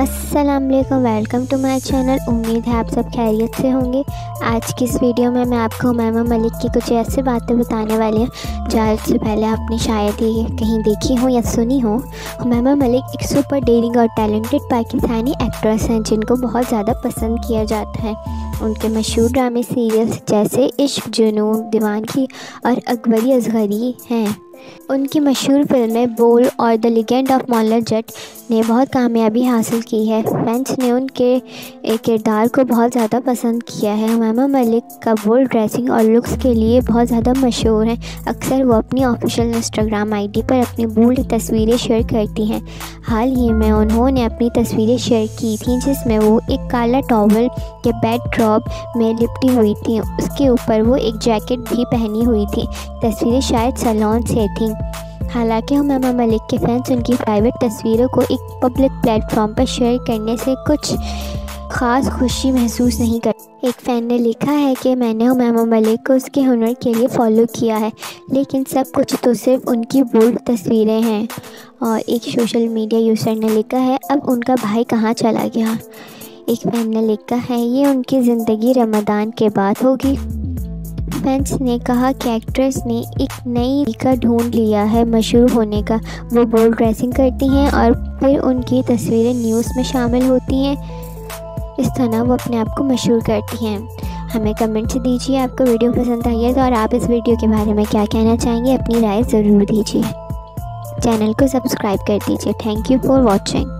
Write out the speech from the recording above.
अस्सलाम वालेकुम, welcome to my channel. उम्मीद है आप सब खैरियत से होंगे। आज की इस वीडियो में मैं आपको हुमैमा मलिक की कुछ ऐसी बातें बताने वाली हूँ जो आज से पहले आपने शायद ही कहीं देखी हो या सुनी हो। हुमैमा मलिक एक सुपर डेयरिंग और टैलेंटेड पाकिस्तानी एक्ट्रेस हैं जिनको बहुत ज़्यादा पसंद किया जाता है। उनके मशहूर ड्रामे सीरियल्स जैसे इश्क जुनून, दीवान की और अकबरी अजहरी हैं। उनकी मशहूर फिल्में बोल और the legend of Maula Jatt ने बहुत कामयाबी हासिल की है। फैंस ने उनके किरदार को बहुत ज़्यादा पसंद किया है। हुमैमा मलिक का बोल्ड ड्रेसिंग और लुक्स के लिए बहुत ज़्यादा मशहूर हैं। अक्सर वो अपनी ऑफिशियल इंस्टाग्राम आईडी पर अपनी बोल्ड तस्वीरें शेयर करती हैं। हाल ही में उन्होंने अपनी तस्वीरें शेयर की थी जिसमें वो एक काला टॉवल के बैकड्रॉप में लिपटी हुई थी। उसके ऊपर वो एक जैकेट भी पहनी हुई थी। तस्वीरें शायद सैलून से थी। हालांकि हुमैमा मलिक के फैंस उनकी प्राइवेट तस्वीरों को एक पब्लिक प्लेटफॉर्म पर शेयर करने से कुछ ख़ास खुशी महसूस नहीं करती। एक फ़ैन ने लिखा है कि मैंने हुमैमा मलिक को उसके हुनर के लिए फॉलो किया है, लेकिन सब कुछ तो सिर्फ उनकी बोल्ड तस्वीरें हैं। और एक सोशल मीडिया यूज़र ने लिखा है, अब उनका भाई कहाँ चला गया। एक फ़ैन ने लिखा है, ये उनकी ज़िंदगी रमदान के बाद होगी। फैंस ने कहा कि एक्ट्रेस ने एक नई तरीका ढूंढ लिया है मशहूर होने का। वो बोल्ड ड्रेसिंग करती हैं और फिर उनकी तस्वीरें न्यूज़ में शामिल होती हैं। इस तरह वो अपने आप को मशहूर करती हैं। हमें कमेंट्स दीजिए आपको वीडियो पसंद आई है तो, और आप इस वीडियो के बारे में क्या कहना चाहेंगे अपनी राय ज़रूर दीजिए। चैनल को सब्सक्राइब कर दीजिए। Thank you for watching.